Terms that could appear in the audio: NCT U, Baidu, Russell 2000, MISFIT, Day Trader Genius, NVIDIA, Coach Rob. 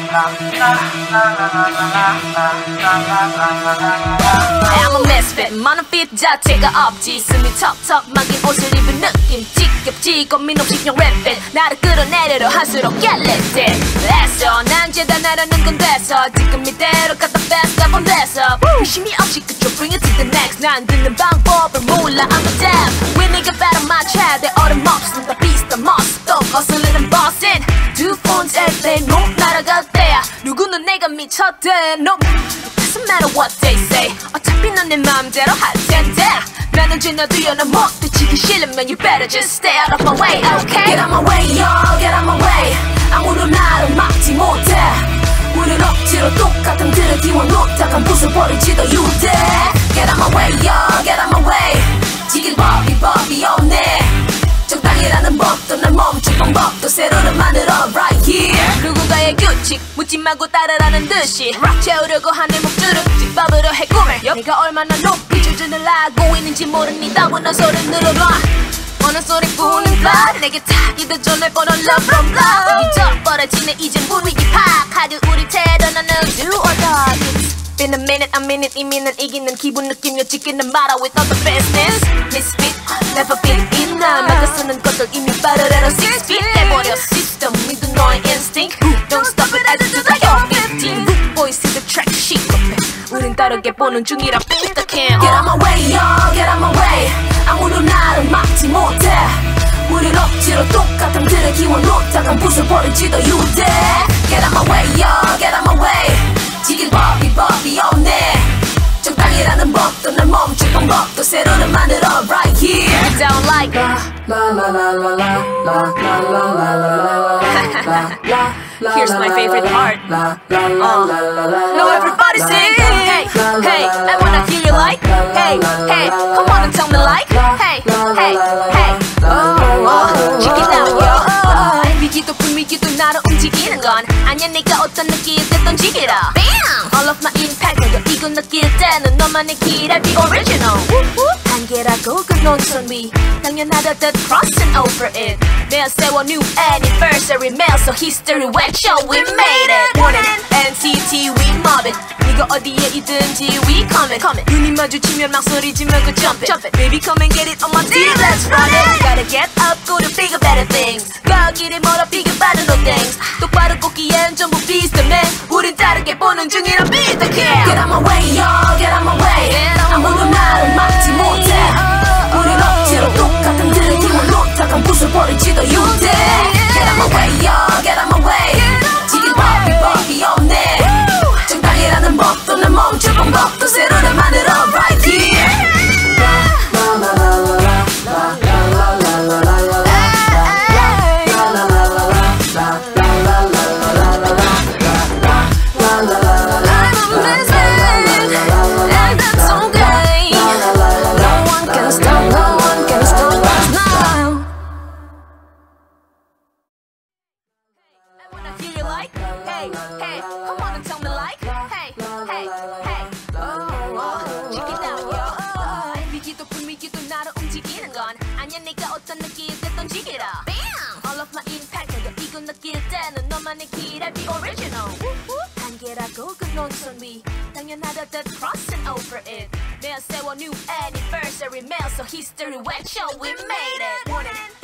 I'm a misfit, 많은 핏 자체가 없지. 숨이 텁텁하게 옷을 입은 느낌 지겹지. 고민 없이 그냥 랩핏 나를 끌어내려 할수록 get lit 됐어. 난 죄다 나라는 건 됐어. 지금 이대로 갖다 뺏어 본 데서 의심이 없이 그저 bring it to the next. 난 듣는 방법을 몰라. I'm a deaf when I get better my chat. 내 얼음 없음 다 비슷한 모습 또 거슬리는 버스인 두 phones airplane 못 날아갈 때야. 누구는 내가 미쳤대. No, doesn't matter what they say. 어차피 넌 내 마음대로 할 텐데. 나는 죄나 뛰어나 못 뒤치기 싫으면 you better just stay out of my way, okay? Get out my way, y'all, get out my way. 아무도 나를 막지 못해. 우린 억지로 똑같은 틀을 띄워놓다가 부숴버릴지도 유대. Get out my way, y'all, get out my way. 지길 법이 없네. 적당이라는 법도 날 멈출 방법도 새로는 만들어 right here. 누군가의 규칙 묻지 말고 따르라는 듯이 rock 채우려고 하는 목줄을 집밥으로 해 꿈을. 내가 얼마나 높이 줄줄을 알고 있는지 모르니 따분한 소리 늘어놔. 어느 소리뿐인 바 내게 딱 이대로 날 뻔한 love from love. 이미 져버려지네 이젠 분위기 파악하듯 우리 태어나는 do or die. Been a minute, a minute, 이미는 이기는 기분 느낌을 지키는 말아 with all the business. Misfit, never been in 나 맞아 쓰는 것들 이미 빠르라는 6 feet. 내버려 system, 믿어 너의 instinct. Don't stop it, attitude like you're 15. Boys see the track, shit, 급해. 우린 다르게 보는 중이라 삐딱해. Get out my way, y'all, get out my way. 아무도 나를 막지 못해. 우린 억지로 똑같은 틀을 키워놓다가 부숴버릴지도 유대. Get out my way, y'all, get out my way. 지길 법이 없네. 적당이라는 법도 날 멈출 방법도 새로는 만들어 right here. Don't like it. Here's my favorite part. Now everybody sing. Hey, hey, I wanna hear you like. Hey, hey, come on and tell me like. Hey, hey, hey. Check it out, yo. 비기도 불미기도 나로 움직이는 건 아니야. 네가 어떤 느낌을 던지기라 BAM! All of my impact 내가 이거 느낄 때는 너만의 길 I'll be original. 단계라고 그 논선위 당연하다듯 crossing over it. 매일 세워 new anniversary mail so history went show we made it. 원하는 NCT we mob it. 네가 어디에 있든지 we coming. 눈이 마주치면 막 소리지면 그 jump it. Baby come and get it on my team let's run it. Gotta get up go to bigger better things. 거기를 멀어 bigger better no things. 똑바로 꽂기엔 전부 비슷해. 우린 다르게 보는 중이라 비슷해. Get out my way y'all get out my way. 아무도 나를 막지 못해. 우린 억지로 똑같은 틀을 키워놓다가 부숴버릴지도 유대. Get out my way y'all get out my way. 지길 법이 없네. 적당이라는 법도 날 멈출 방법도 새로를 만들어 right here. New anniversary mail so history went show we made it.